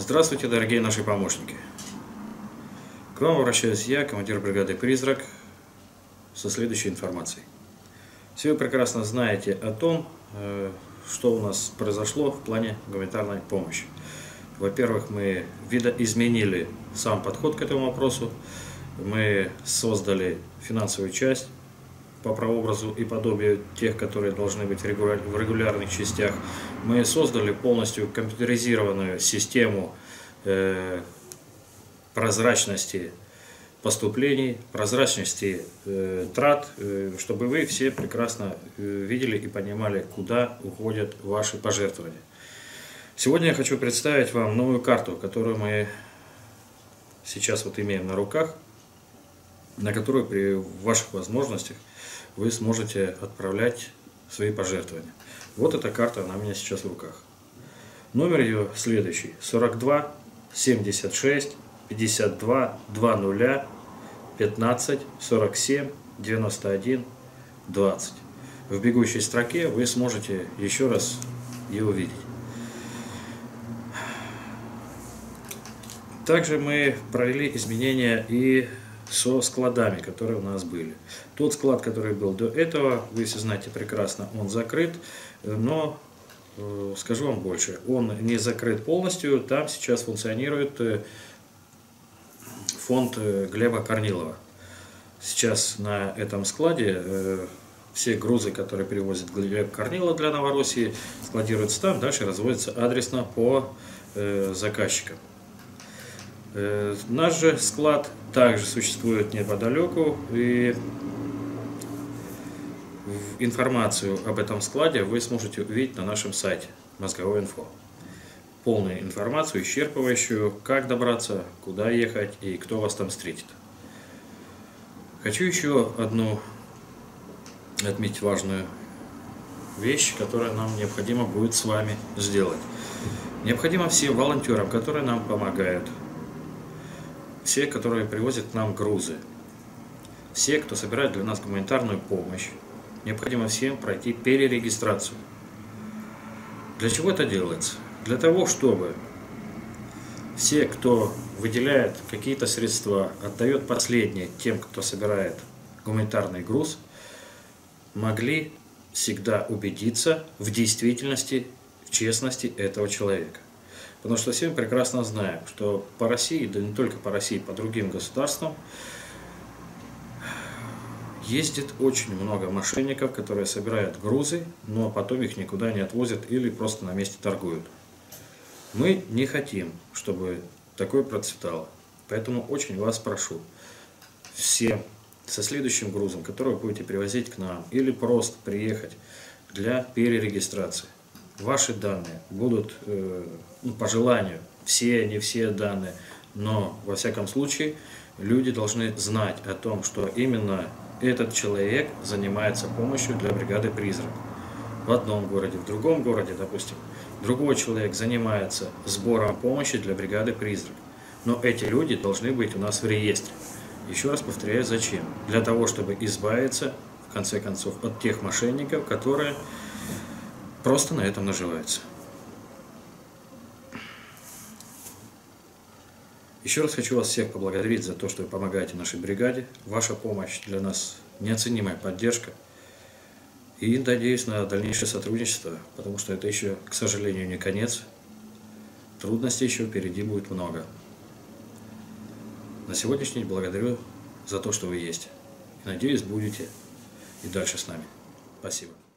Здравствуйте, дорогие наши помощники! К вам обращаюсь я, командир бригады «Призрак», со следующей информацией. Все вы прекрасно знаете о том, что у нас произошло в плане гуманитарной помощи. Во-первых, мы видоизменили сам подход к этому вопросу. Мы создали финансовую часть по прообразу и подобию тех, которые должны быть в регулярных частях. Мы создали полностью компьютеризированную систему прозрачности поступлений, прозрачности трат, чтобы вы все прекрасно видели и понимали, куда уходят ваши пожертвования. Сегодня я хочу представить вам новую карту, которую мы сейчас вот имеем на руках, на которую при ваших возможностях вы сможете отправлять свои пожертвования. Вот эта карта, она у меня сейчас в руках. Номер ее следующий: 42 76 52 20 15 47 91 20. В бегущей строке вы сможете еще раз ее увидеть. Также мы провели изменения и со складами, которые у нас были. Тот склад, который был до этого, вы все знаете прекрасно, он закрыт, но скажу вам больше, он не закрыт полностью, там сейчас функционирует фонд Глеба Корнилова. Сейчас на этом складе все грузы, которые перевозит Глеб Корнилов для Новороссии, складируются там, дальше разводятся адресно по заказчикам. Наш же склад также существует неподалеку, и информацию об этом складе вы сможете увидеть на нашем сайте «Мозговое инфо». Полную информацию, исчерпывающую, как добраться, куда ехать и кто вас там встретит. Хочу еще одну отметить важную вещь, которую нам необходимо будет с вами сделать. Необходимо всем волонтерам, которые нам помогают, все, которые привозят к нам грузы, все, кто собирает для нас гуманитарную помощь, необходимо всем пройти перерегистрацию. Для чего это делается? Для того, чтобы все, кто выделяет какие-то средства, отдает последние тем, кто собирает гуманитарный груз, могли всегда убедиться в действительности, в честности этого человека. Потому что все мы прекрасно знаем, что по России, да не только по России, по другим государствам ездит очень много мошенников, которые собирают грузы, но потом их никуда не отвозят или просто на месте торгуют. Мы не хотим, чтобы такое процветало. Поэтому очень вас прошу, всем со следующим грузом, который вы будете привозить к нам, или просто приехать для перерегистрации, ваши данные будут, по желанию, все, не все данные, но, во всяком случае, люди должны знать о том, что именно этот человек занимается помощью для бригады «Призрак». В одном городе, в другом городе, допустим, другой человек занимается сбором помощи для бригады «Призрак». Но эти люди должны быть у нас в реестре. Еще раз повторяю, зачем? Для того, чтобы избавиться, в конце концов, от тех мошенников, которые просто на этом наживаются. Еще раз хочу вас всех поблагодарить за то, что вы помогаете нашей бригаде. Ваша помощь для нас неоценимая поддержка. И надеюсь на дальнейшее сотрудничество, потому что это еще, к сожалению, не конец. Трудностей еще впереди будет много. На сегодняшний день благодарю за то, что вы есть. И надеюсь, будете и дальше с нами. Спасибо.